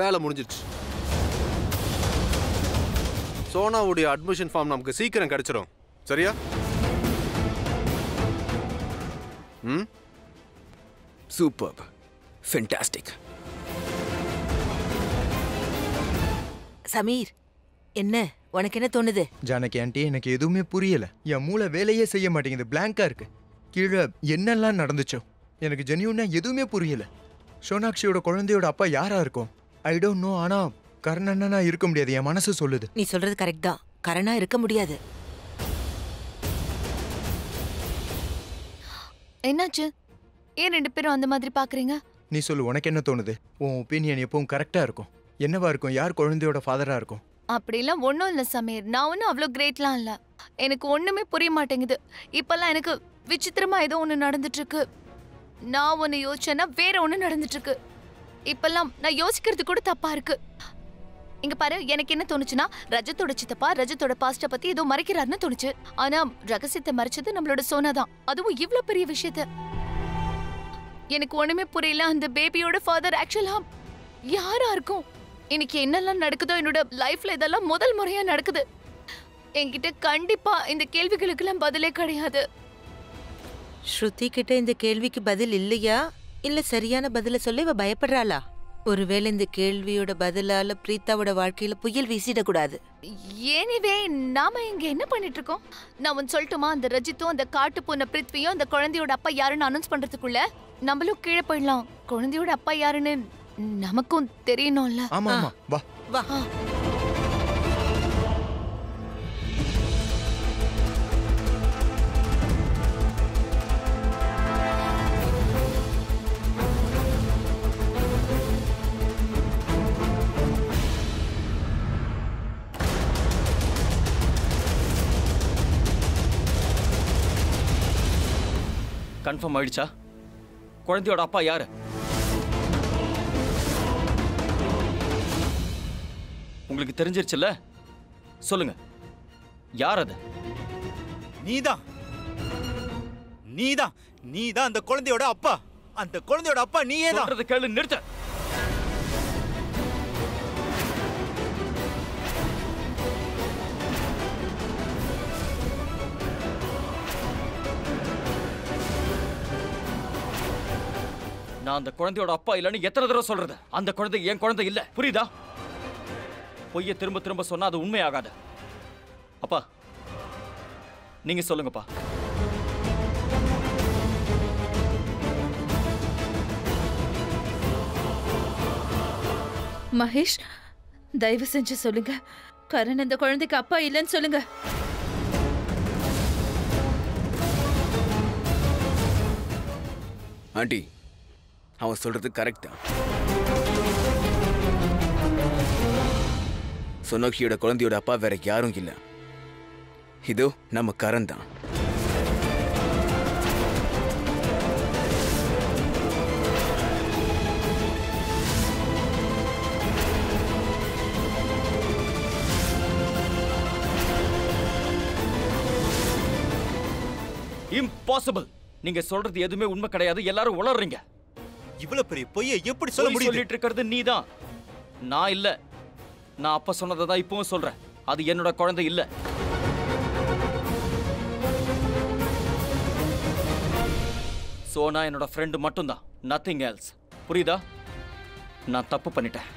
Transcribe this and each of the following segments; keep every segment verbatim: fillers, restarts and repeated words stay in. வேலை முடிஞ்சிடுச்சு. சோனாவுடைய admission form நமக்கு சீக்கிரம் கிடைச்சிடும். சரியா? ம் சூப்பர். ஃபேண்டாஸ்டிக். சமீர், என்ன உனக்கு என்ன தோணுது? ஜானகி ஆண்டி, எனக்கு எதுவுமே புரியல. என் மூளை வேலையே செய்ய மாட்டேங்குது, பிளாங்கா இருக்கு. கீழே என்னெல்லாம் நடந்துச்சோ எனக்கு ஜெனியூனா எதுவுமே புரியல. சோனாக்ஷியோட குழந்தையோட அப்பா யாரா இருக்கும்? I don't know. ஆனா கரணன்னா இருக்க முடியாது, என் மனசு சொல்லுது. நீ சொல்றது கரெக்ட் தான், கரணா இருக்க முடியாது. என்னாச்சு? ஏன் ரெண்டு பேரும் அந்த மாதிரி பாக்குறீங்க? நீ சொல்லு, உனக்கு என்ன தோணுது? உன் ஒப்பீனியன் எப்பவும் கரெக்டா இருக்கும். என்னவா இருக்கும்? யார் குழந்தையோட ஃபாதரா இருக்கும்? அப்படிலாம் ஒன்றும் இல்லை சமீர், நான் ஒன்றும் அவ்வளோ கிரேட்லாம் இல்லை. எனக்கு ஒன்றுமே புரிய மாட்டேங்குது. இப்போல்லாம் எனக்கு விசித்திரமா ஏதோ ஒன்று நடந்துட்டுருக்கு. நான் ஒன்று யோசிச்சேன்னா வேற ஒன்று நடந்துட்டுருக்கு. இப்போல்லாம் நான் யோசிக்கிறது கூட தப்பாக இருக்கு. இங்கே பாரு, எனக்கு என்ன தோணுச்சுன்னா ரஜத்தோட சித்தப்பா ரஜத்தோட பாஸ்ட்டை பற்றி ஏதோ மறைக்கிறாருன்னு தோணுச்சு. ஆனால் ரகசியத்தை மறைச்சது நம்மளோட சோனா தான், அதுவும் இவ்வளோ பெரிய விஷயத்த. எனக்கு ஒன்றுமே புரியல. அந்த பேபியோட ஃபாதர் ஆக்சுவலாக யாரா இருக்கும்? இன்னைக்கு என்னெல்லாம் நடக்குதோ என்னோட லைஃப்ல இதெல்லாம் முதல் முறையா நடக்குது. என்கிட்ட கண்டிப்பா இந்த கேள்விகளுக்கெல்லாம் பதிலே கிடையாது. ஸ்ருதி கிட்ட இந்த கேள்விக்கு பதில் இல்லையா? இல்ல சரியான பதில சொல்ல இவ பயப்படுறாளா? ஒருவேளை இந்த கேள்வியோட பதிலால பிரீதாவோட வாழ்க்கையில புயல் வீசிடக்கூடாது. ஏனிவே நாம இங்க என்ன பண்ணிட்டு இருக்கோம்? நான் ஒன்னு சொல்லட்டுமா? அந்த ரஜித்தும் அந்த காட்டு போன பிருத்வியும் அந்த குழந்தையோட அப்பா யாருன்னு அனௌன்ஸ் பண்றதுக்குள்ள நம்மளும் கீழே போயிடலாம். குழந்தையோட அப்பா யாருன்னு நமக்கும் தெரியணும்ல. ஆமா ஆமா, வா வா. கன்ஃபார்ம் ஆயிடுச்சா குழந்தையோட அப்பா யாரு? உங்களுக்கு தெரிஞ்சிருச்சுல்ல? சொல்லுங்க, யார் அது? நீதான் நீதான் நீதான் அந்த குழந்தையோட அப்பா. அந்த குழந்தையோட அப்பா நீயே தான். சொல்றத கேளு, நிறுத்து. நான் அந்த குழந்தையோட அப்பா இல்லைன்னு எத்தனை தடவை சொல்றது? அந்த குழந்தை என் குழந்தை இல்ல, புரியுதா? பொய்யை திரும்ப திரும்ப சொன்னா அது உண்மையாகாது. அப்பா நீங்க சொல்லுங்கப்பா, மகேஷ் தயவு செஞ்சு சொல்லுங்க, கரண் அந்த குழந்தைக்கு அப்பா இல்லைன்னு சொல்லுங்க. ஆண்டி, அவன் சொல்றது கரெக்ட் தான். சோனாக்ஷியோட குழந்தையோட அப்பா வேற யாரும் இல்லை, இதோ நம்ம கரண் தான். இம்பாசிபிள். நீங்க சொல்றது எதுவுமே உண்மை கிடையாது, எல்லாரும் உளறீங்க. இவ்வளவு பெரிய பொய்யை எப்படி சொல்ல முடியும்? சொல்லிட்டு இருக்கிறது நீ தான், நான் இல்ல. நான் அப்ப சொன்னதை தான் இப்பவும் சொல்றேன், அது என்னோட குழந்தை இல்ல. சோனா என்னோட ஃப்ரெண்டு மட்டும்தான், நத்திங் எல்ஸ். புரியுதா? நான் தப்பு பண்ணிட்டேன்,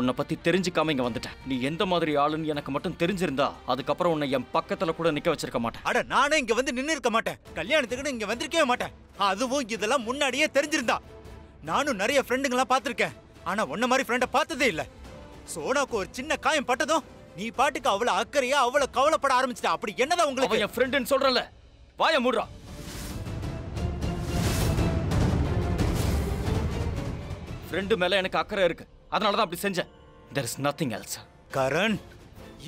உன்னை பத்தி தெரிஞ்சுக்காம இங்க வந்துட்டேன். நீ எந்த மாதிரி ஆளுன்னு எனக்கு மட்டும் தெரிஞ்சிருந்தா அதுக்கப்புறம் உன்னை என் பக்கத்துல கூட நிக்க வச்சிருக்க மாட்டேன். அட நானே இங்க வந்து நின்னு இருக்க மாட்டேன், கல்யாணத்துக்கு இங்க வந்திருக்கவே மாட்டேன். அதுவும் இதெல்லாம் முன்னாடியே தெரிஞ்சிருந்தா. நானும் நிறைய ஃப்ரெண்டுங்களாம் பார்த்திருக்கேன், ஆனா உன்ன மாதிரி ஃப்ரெண்டை பார்த்ததே இல்லை. சோனாக்கு ஒரு சின்ன காயம் பட்டதும் நீ பாட்டுக்கு அவ்வளோ அக்கறையா அவ்வளோ கவலைப்பட ஆரம்பிச்சிட்ட. அப்படி என்னதான் உங்களுக்கு? என் ஃப்ரெண்டுன்னு சொல்றல, வாயை மூடுறா. ஃப்ரெண்டு மேல எனக்கு அக்கறை இருக்கு, அதனாலதான் அப்படி செஞ்சேன். There is nothing else. Karan,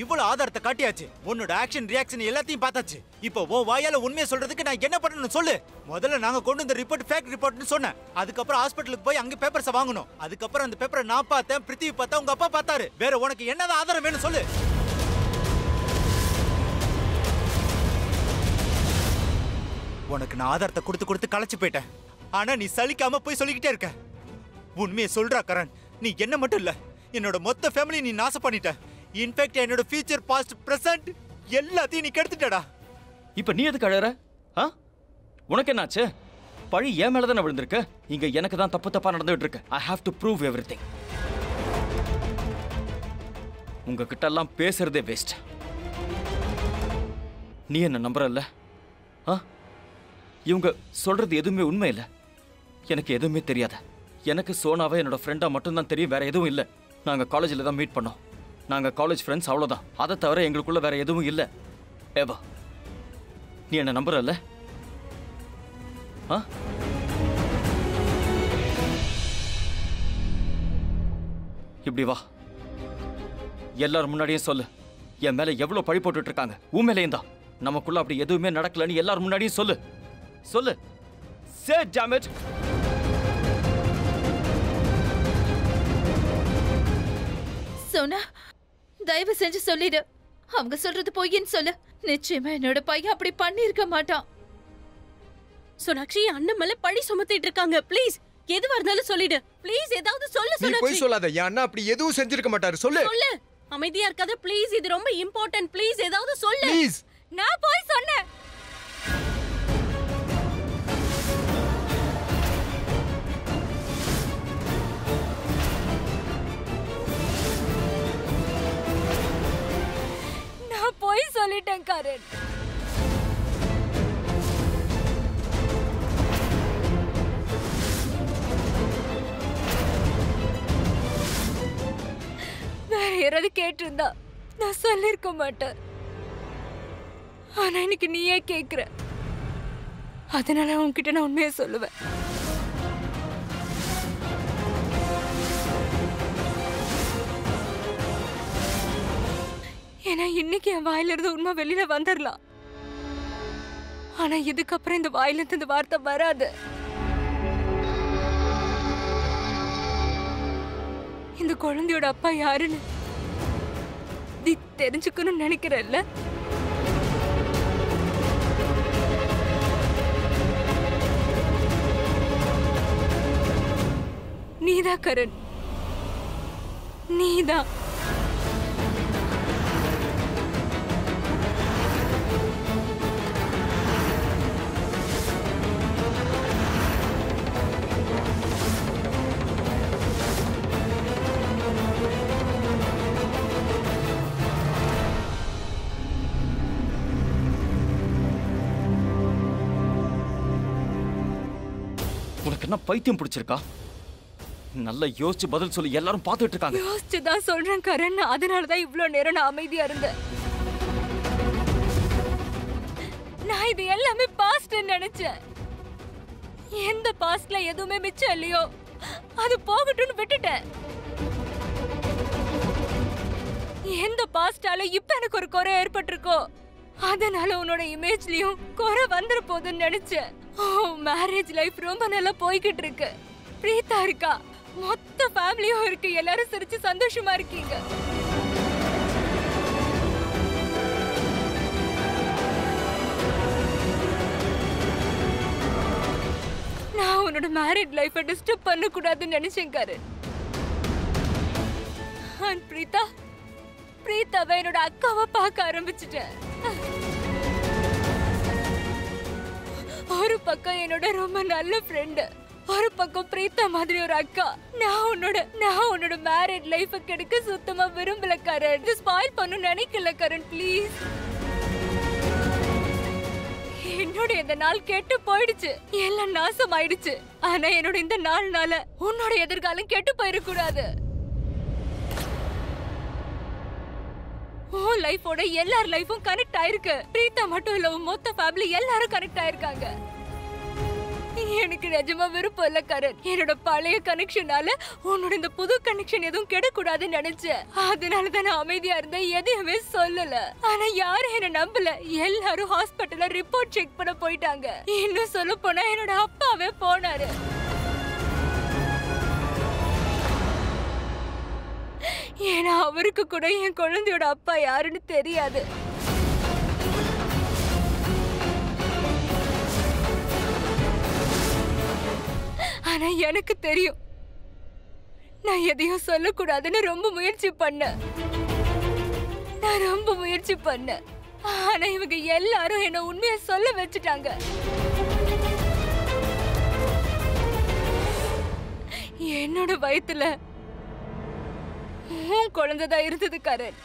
இவ்வளோ ஆதாரத்தை காட்டியாச்சு, உன்னோட ஆக்ஷன் ரியாக்ஷன் எல்லாத்தையும் பார்த்தாச்சு. இப்போ உன் வாயால உண்மையை சொல்றதுக்கு நான் என்ன பண்ணணும் சொல்லு. முதல்ல நாங்க கொண்டு வந்த ரிப்போர்ட் ஃபேக் ரிப்போர்ட்னு சொன்னேன், அதுக்கப்புறம் ஹாஸ்பிட்டலுக்கு போய் அங்கே பேப்பர்ஸை வாங்கணும். அதுக்கப்புறம் அந்த பேப்பரை நான் பார்த்தேன், பிரித்திவி பார்த்தா, உங்க அப்பா பார்த்தாரு. வேற உனக்கு என்னதான் ஆதாரம் வேணும் சொல்லு. உனக்கு நான் ஆதாரத்தை கொடுத்து கொடுத்து களைச்சு போயிட்டேன், ஆனா நீ சலிக்காம போய் சொல்லிக்கிட்டே இருக்க. உண்மையை சொல்றா கரண், நீ என்ன மட்டும் இல்லை, என்னோட மொத்த ஃபேமிலி நீ நாசம் பண்ணிட்ட. இன்ஃபேக்ட் என்னோட ஃபியூச்சர் பாஸ்ட் பிரசன்ட் எல்லாத்தையும் நீ கெடுத்துட்டடா. இப்போ நீ எதுக்கு அழற? ஆ? உனக்கு என்னாச்சு? பழி ஏன் மேல தான விழுந்திருக்கு? இங்க எனக்கு தான் தப்பு தப்பா நடந்துட்டு இருக்கு. I have to prove everything. உங்ககிட்ட எல்லாம் பேசுறதே வேஸ்ட். நீ என்ன நம்பறல்ல? ஆ? இவங்க சொல்றது எதுவுமே உண்மை இல்ல. எனக்கு எதுவுமே தெரியாத. எனக்கு சோனாவை என்னோட ஃப்ரெண்டா மட்டும் தான் தெரியும், வேற எதுவும் இல்ல. நாங்க காலேஜில தான் மீட் பண்ணோம். நாங்க காலேஜ் ஃப்ரெண்ட்ஸ் அவ்வளவுதான். அதை தவிர எங்களுக்குள்ள வேற எதுவும் இல்ல. ஏவா நீ என்ன நம்பறல்ல? ஆ? இப்படி வா, எல்லாரும் முன்னாடியே சொல்லு என் மேல எவ்வளவு பழி போட்டுட்டு இருக்காங்க. உன் மேலேயும் தான். நமக்குள்ள அப்படி எதுவுமே நடக்கலன்னு எல்லாரும் முன்னாடியும் சொல்லு. சொல்லு. Say damn it. சோனா, தயவு செஞ்சு சொல்லிடு. அவங்க சொல்றது பொய்ன்னு சொல்லு. நிச்சயமா என்னோட பையன் அப்படி பண்ணிருக்க மாட்டான். சோனாக்ஷி, அண்ணன் மேல பழி சுமத்திட்டு இருக்காங்க. ப்ளீஸ் எதுவா இருந்தாலும் சொல்லிடு. ப்ளீஸ் ஏதாவது சொல்லு சோனாக்ஷி. நீ போய் சொல்லாத. என் அண்ணா அப்படி எதுவும் செஞ்சிருக்க மாட்டாரு. சொல்லு. சொல்லு. அமைதியா இருக்காத ப்ளீஸ். இது ரொம்ப இம்பார்ட்டன்ட். ப்ளீஸ் ஏதாவது சொல்லு. ப்ளீஸ். நான் போய் சொன்னேன். நான் போய் சொல்லிட்டேன் கரண். ஏறது கேட்டிருந்தா நான் சொல்லிருக்க மாட்டேன். ஆனா இன்னைக்கு நீயே கேக்குற, அதனால உன்கிட்ட நான் உண்மையை சொல்லுவேன். ஏன்னா இன்னைக்கு என் வாயிலிருந்து உண்மை வெளியில வந்துடலாம், ஆனா இதுக்கப்புறம் இந்த வாயிலிருந்து இந்த வார்த்தை வராது. இந்த குழந்தையோட அப்பா யாருன்னு நீ தெரிஞ்சுக்கணும்னு நினைக்கிறல்ல? நீதா கரண், நீதா. நான் பைத்தியம் பிடிச்சிருக்கா? நல்லா யோசிச்சு பதில் சொல்லி, எல்லாரும் பார்த்துட்டு இருக்காங்க. யோசிச்சு தான் சொல்றேன் கரண், அதனால தான் இவ்ளோ நேரம் நான் அமைதியா இருந்தேன். நான் இது எல்லாமே பாஸ்ட்னு நினைச்சேன். எந்த பாஸ்ட்ல எதுவுமே மிச்சம் இல்லையோ அது போகட்டும்னு விட்டுட்டேன். எந்த பாஸ்டால இப்ப எனக்கு ஒரு குறை ஏற்பட்டிருக்கோ அதனால உன்னோட இமேஜ்லயும் குறை வந்துரு போதுன்னு நினைச்சேன். மேரேஜ் லைஃப் ரொம்ப நல்லா போய்கிட்டு இருக்கு. பிரீதா இருக்கா, மொத்த ஃபேமிலியும் இருக்கு, எல்லாரும் சிரிச்சு சந்தோஷமா இருக்கீங்க. நான் உன்னோட மேரேஜ் லைஃப டிஸ்டர்ப் பண்ண கூடாதுன்னு நினைச்சேன் கரண். நான் பிரீதா பிரீதாவை என்னோட அக்காவை பார்க்க ஆரம்பிச்சுட்டேன். ஒரு பக்கம் என்னோட ரொம்ப நல்ல ஃப்ரெண்ட், ஒரு பக்கம் பிரீதா மாதிரி ஒரு அக்கா. நான் உன்னோட நான் உன்னோட மேரேஜ் லைஃப கெடுக்க சுத்தமா விரும்பல கரண். இது ஸ்பாயில் பண்ணு நினைக்கல கரண். ப்ளீஸ் என்னோட இந்த நாள் கெட்டு போயிடுச்சு, எல்லாம் நாசம் ஆயிடுச்சு. ஆனா என்னோட இந்த நாள்னால உன்னோட எதிர்காலம் கெட்டு போயிடக்கூடாது. ஓ லைஃபோட எல்லார் லைஃபும் கனெக்ட் ஆயிருக்கு. பிரீதா மட்டும் இல்ல, மொத்த ஃபேமிலி எல்லாரும் கனெக்ட் ஆயிருக்காங்க. எனக்கு நிஜமா விருப்பம் இல்ல கரண். என்னோட பழைய கனெக்ஷனால உன்னோட இந்த புது கனெக்ஷன் எதுவும் கெடக்கூடாதுன்னு நினைச்சேன். அதனாலதான் நான் அமைதியா இருந்தேன், எதையுமே சொல்லல. ஆனா யாரும் என்ன நம்பல. எல்லாரும் ஹாஸ்பிட்டல்ல ரிப்போர்ட் செக் பண்ண போயிட்டாங்க. இன்னும் சொல்ல போனா என்னோட அப்பாவே போனாரு. ஏன்னா அவருக்கு கூட என் குழந்தையோட அப்பா யாருன்னு தெரியாது. ஆனா எனக்கு தெரியும். நான் எதையும் சொல்லக்கூடாதுன்னு ரொம்ப முயற்சி பண்ணேன். நான் ரொம்ப முயற்சி பண்ணேன். ஆனா இவங்க எல்லாரும் என்ன உண்மையை சொல்ல வச்சுட்டாங்க. என்னோட வயித்துல குழந்தைதான் இருந்தது கரண்.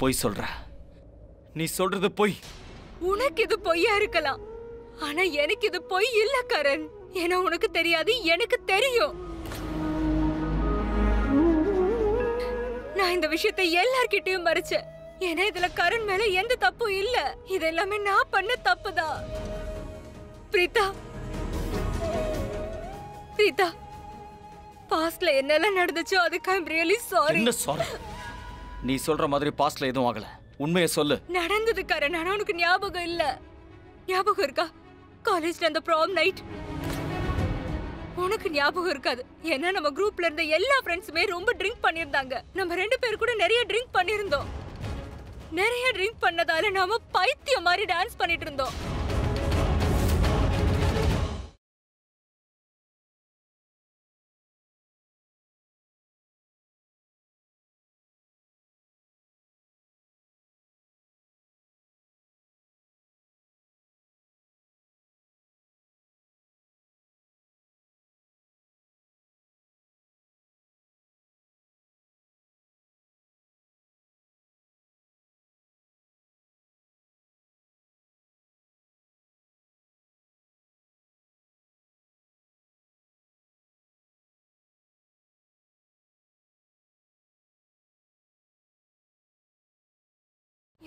பொய் சொல்ற, நீ சொல்றது பொய். உனக்கு இது பொய்யா இருக்கலாம், ஆனா எனக்கு இது பொய் இல்ல கரண். ஏன்னா உனக்கு தெரியாது, எனக்கு தெரியும். நான் இந்த விஷயத்தை எல்லார்கிட்டயும் மறைச்சேன். ஏன்னா இதுல கரண் மேல எந்த தப்பும் இல்ல. இதெல்லாமே நான் பண்ண தப்புதான். பிரீதா பிரீதா பாஸ்ட்ல என்னெல்லாம் நடந்துச்சோ அதுக்கு ஐம் ரியலி சாரி. நீ சொல்ற மாதிரி பாஸ்ட்ல எதுவும் ஆகல, உண்மையை சொல்லு. நடந்தது கரண், ஆனா உனக்கு ஞாபகம் இல்ல. ஞாபகம் இருக்கா காலேஜ்ல அந்த ப்ராம் நைட்? உனக்கு ஞாபகம் இருக்காது, ஏன்னா நம்ம குரூப்ல இருந்த எல்லா ஃப்ரெண்ட்ஸுமே ரொம்ப ட்ரிங்க் பண்ணியிருந்தாங்க. நம்ம ரெண்டு பேர் கூட நிறைய ட்ரிங்க் பண்ணியிருந்தோம். நிறைய ட்ரிங்க் பண்ணதால நாம பைத்தியம் மாதிரி டான்ஸ் பண்ணிட்டு இருந்தோம்.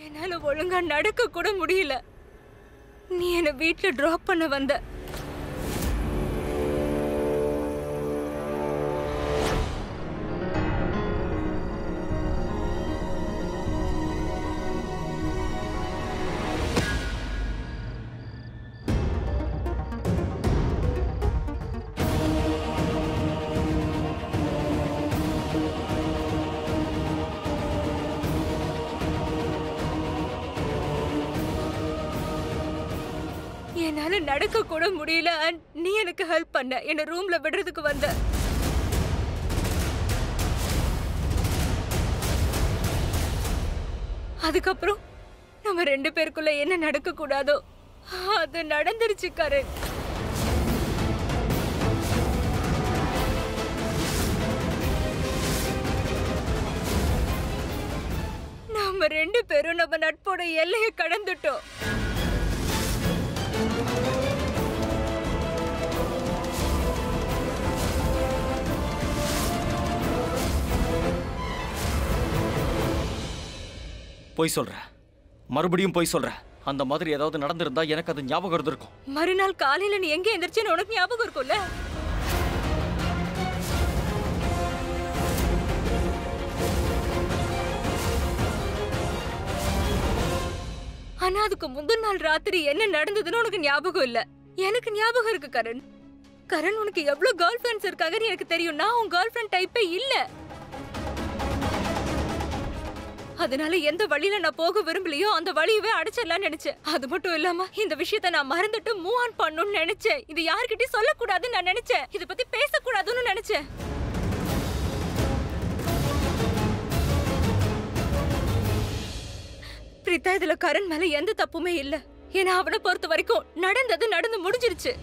என்னால ஒழுங்கா நடக்க கூட முடியல. நீ என்ன வீட்டுல டிராப் பண்ண வந்த. என்னால நடக்க கூட முடியல, நீ எனக்கு ஹெல்ப் பண்ண, என்ன ரூம்ல விடுறதுக்கு வந்த. அதுக்கப்புறம் நம்ம ரெண்டு பேருக்குள்ள என்ன நடக்க கூடாதோ அது நடந்துருச்சு கரண். நம்ம ரெண்டு பேரும் நம்ம நட்போட எல்லையை கடந்துட்டோம். போய் சொல்ற, மறுபடியும் போய் சொல்ற. அந்த மாதிரி ஏதாவது நடந்திருந்தா எனக்கு அது ஞாபகம் இருந்திருக்கும். மறுநாள் காலையில நீ எங்க எந்திரிச்சேன்னு உனக்கு ஞாபகம் இருக்கும்ல. ஆனா அதுக்கு முந்தின நாள் ராத்திரி என்ன நடந்ததுன்னு உனக்கு ஞாபகம் இல்ல. எனக்கு ஞாபகம் இருக்கு கரண். கரண் உனக்கு எவ்வளவு கேர்ள் ஃப்ரெண்ட்ஸ் இருக்காங்கன்னு எனக்கு தெரியும். நான் உன் கேர்ள் ஃப்ரெண்ட் டைப்பே இல்ல. அதனால எந்த வழியில நான் போக விரும்பலையோ அந்த வழியவே அடைச்சிடலாம்னு நினைச்சேன். அது மட்டும் இல்லாம இந்த விஷயத்தை நான் மறந்துட்டு மூவ் ஆன் பண்ணணும்னு நினைச்சேன். இது யார்கிட்டயும் சொல்லக்கூடாதுன்னு நான் நினைச்சேன். இதை பத்தி பேசக்கூடாதுன்னு நினைச்சேன். பிரீதா இதுல கரண் மேல எந்த தப்புமே இல்ல. ஏன்னா அவனை பொறுத்த வரைக்கும் நடந்தது நடந்து முடிஞ்சிருச்சு.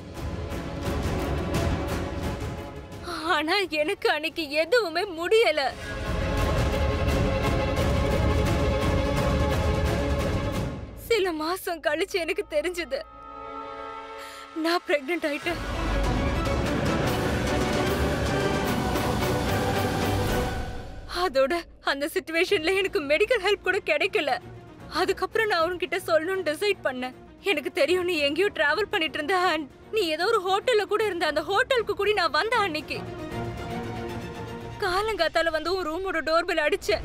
ஆனா எனக்கு அன்னைக்கு எதுவுமே முடியல. சில மாசம் கழிச்சு எனக்கு தெரிஞ்சது நான் பிரெக்னன்ட் ஆயிட்டேன். அதோட அந்த சிச்சுவேஷன்ல எனக்கு மெடிக்கல் ஹெல்ப் கூட கிடைக்கல. அதுக்கப்புறம் நான் அவன்கிட்ட சொல்லணும்னு டிசைட் பண்ணேன். எனக்கு தெரியும் நீ எங்கேயோ டிராவல் பண்ணிட்டு இருந்த, நீ ஏதோ ஒரு ஹோட்டல்ல கூட இருந்த. அந்த ஹோட்டலுக்கு கூட நான் வந்த அன்னைக்கு காலங்காத்தால வந்து உன் ரூமோட டோர்பெல் அடிச்சேன்.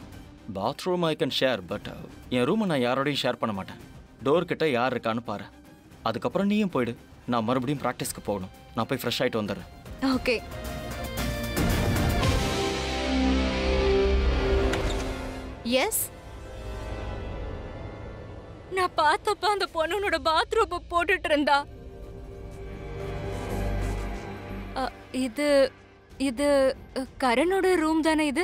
Bathroom I can share, but என் ரூமை நான் யாரோடையும் ஷேர் பண்ண மாட்டேன். டோர்கிட்ட யார் இருக்கான்னு பாரு, அதுக்கப்புறம் நீயும் போயிடு. நான் மறுபடியும் ப்ராக்டிஸ்க்கு போகணும், நான் போய் ஃப்ரெஷ் ஆகிட்டு வந்துடுறேன். ஓகே. எஸ், நான் பார்த்தப்ப அந்த பொண்ணுனோட பாத்ரூம் போட்டுட்டு இருந்தா. இது இது கரணோட ரூம் தானே இது?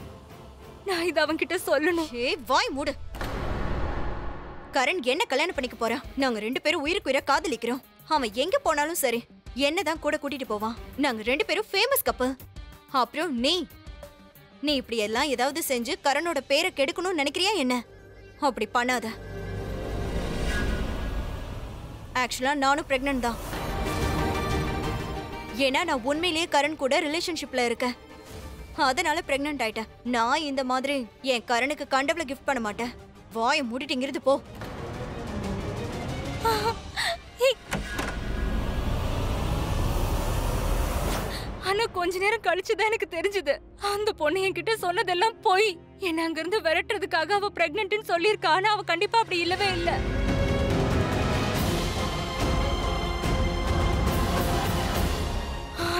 நான் இதை அவன் கிட்ட சொல்லணும். ஏ வாய் மூடு. கரண் என்ன கல்யாணம் பண்ணிக்க போறா? நாங்க ரெண்டு பேரும் உயிருக்கு உயிரை காதலிக்கிறோம். அவன் எங்க போனாலும் சரி, என்னதான் கூட கூட்டிட்டு போவான். நாங்க ரெண்டு பேரும் ஃபேமஸ் கப்பல். அப்புறம் நீ நீ இப்படி எல்லாம் ஏதாவது செஞ்சு கரணோட பேரை கெடுக்கணும்னு நினைக்கிறியா என்ன? அப்படி பண்ணாத. ஆக்சுவலா நானும் பிரெக்னன்ட் தான். ஏன்னா நான் உண்மையிலேயே கரண் கூட ரிலேஷன்ஷிப்ல இருக்கேன், அதனால பிரெக்னன்ட் ஆயிட்டேன். நான் இந்த மாதிரி என் கரனுக்கு கண்டவளை கிஃப்ட் பண்ண மாட்டேன். வாயை மூடிட்டு இங்கிருந்து போ. ஆனா கொஞ்ச நேரம் கழிச்சுதான் எனக்கு தெரிஞ்சது, அந்த பொண்ணு என்கிட்ட சொன்னதெல்லாம் போய். என்ன அங்கிருந்து விரட்டுறதுக்காக அவ பிரெக்னன்ட்னு சொல்லியிருக்கா. ஆனா அவ கண்டிப்பா அப்படி இல்லவே இல்லை.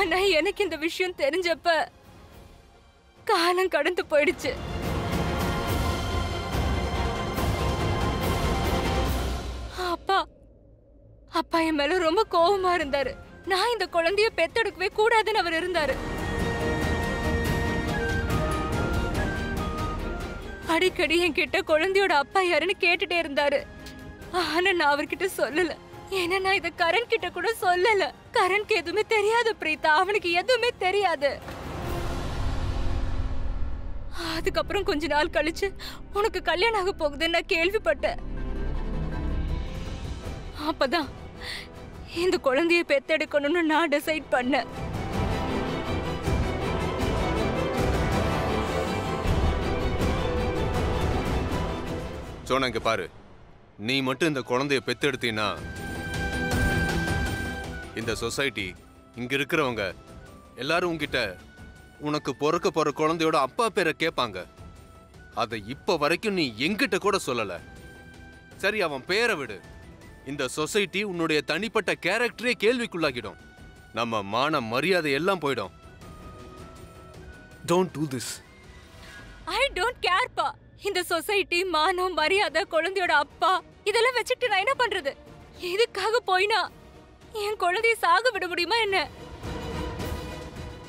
ஆனா எனக்கு இந்த விஷயம் தெரிஞ்சப்ப காலம் கடந்து போயிடுச்சு. அப்பா அப்பா என் மேல ரொம்ப கோபமா இருந்தாரு. நான் இந்த குழந்தைய பெத்தெடுக்கவே கூடாதுன்னு அவர் இருந்தாரு. அடிக்கடி என்கிட்ட குழந்தையோட அப்பா யாருன்னு கேட்டுட்டே இருந்தாரு. ஆனா நான் அவர்கிட்ட சொல்லல, ஏன்னா நான் இதை கரண் கிட்ட கூட சொல்லல. கரண்க்கு எதுவுமே தெரியாது பிரீதா, அவனுக்கு எதுவுமே தெரியாது. அதுக்கப்புறம் கொஞ்ச நாள் கழிச்சு உனக்கு கல்யாணம் ஆக போகுதுன்னு நான் கேள்விப்பட்டேன். அப்பதான் இந்த குழந்தைய பெத்தெடுக்கணும்னு நான் டிசைட் பண்ணேன். சோனாங்க பாரு, நீ மட்டும் இந்த குழந்தைய பெத்தெடுத்தீன்னா இந்த சொசைட்டி, இங்க இருக்கிறவங்க எல்லாரும் உங்ககிட்ட உனக்கு பொறுக்க போற குழந்தையோட அப்பா பேரை கேட்பாங்க. அதை இப்ப வரைக்கும் நீ எங்கிட்ட கூட சொல்லல. சரி, அவன் பேரை விடு. இந்த சொசைட்டி உன்னுடைய தனிப்பட்ட கேரக்டரே கேள்விக்குள்ளாகிடும். நம்ம மான மரியாதை எல்லாம் போயிடும். Don't do this. I don't care பா. இந்த சொசைட்டி, மானம், மரியாதை, குழந்தையோட அப்பா, இதெல்லாம் வச்சுட்டு நான் என்ன பண்றது? எதுக்காக போயினா என் குழந்தைய சாக விட முடியுமா என்ன?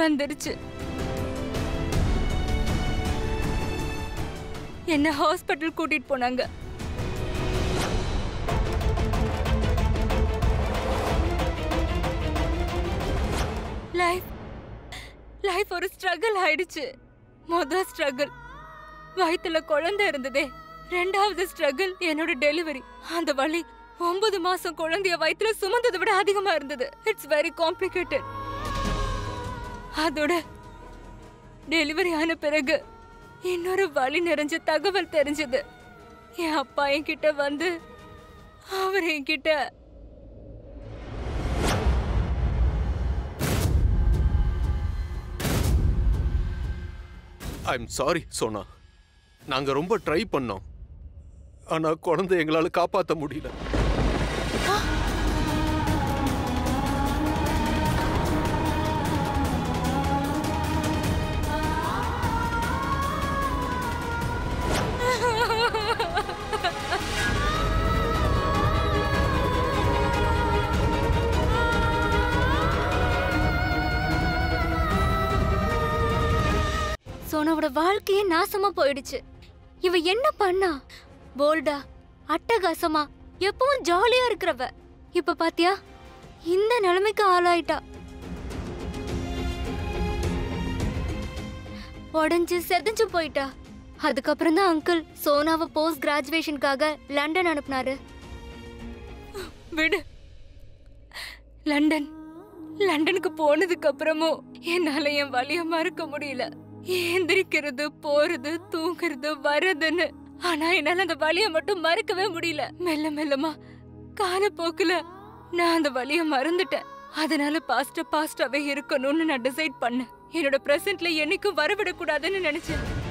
வந்துருச்சு. என்ன ஹாஸ்பிட்டல் கூட்டிட்டு போனாங்க. லைஃப் லைஃப் ஒரு ஸ்ட்ரகிள் ஆயிடுச்சு. முதல் ஸ்ட்ரகிள் வயிற்றுல குழந்தை இருந்ததே, ரெண்டாவது ஸ்ட்ரகிள் என்னோட டெலிவரி. அந்த வழி ஒன்பது மாசம் குழந்தைய வயிற்றுல சுமந்ததை விட அதிகமா இருந்தது. It's very complicated. அதோட டெலிவரி ஆன பிறகு இன்னொரு வழி நிறைஞ்ச தகவல் தெரிஞ்சது. என் அப்பா என்கிட்ட வந்து அவர் என்கிட்ட ஐ எம் சாரி சோனா, நாங்க ரொம்ப ட்ரை பண்ணோம். ஆனா குழந்தை எங்களால காப்பாத்த முடியல. அவனோட வாழ்க்கையே நாசமா போயிடுச்சு. இவ என்ன பண்ணா? போல்டா, அட்டகாசமா, எப்பவும் ஜாலியா இருக்கிறவ இப்ப பாத்தியா இந்த நிலைமைக்கு ஆளாயிட்டா. உடஞ்சு செதஞ்சு போயிட்டா. அதுக்கப்புறம் தான் அங்கிள் சோனாவை போஸ்ட் கிராஜுவேஷனுக்காக லண்டன் அனுப்புனாரு. விடு, லண்டன் லண்டனுக்கு போனதுக்கு அப்புறமும் என்னால என் வலிய மறக்க முடியல. ஏந்திரிக்கிறது, போறது, தூங்குறது, வரதுன்னு. ஆனா என்னால அந்த வலிய மட்டும் மறக்கவே முடியல. மெல்ல மெல்லமா காலப்போக்குல நான் அந்த வலிய மறந்துட்டேன். அதனால பாஸ்ட் பாஸ்டாவே இருக்கணும்னு நான் டிசைட் பண்ணேன். என்னோட பிரசன்ட்ல என்னைக்கும் வரவிடக்கூடாதுன்னு நினைச்சேன்.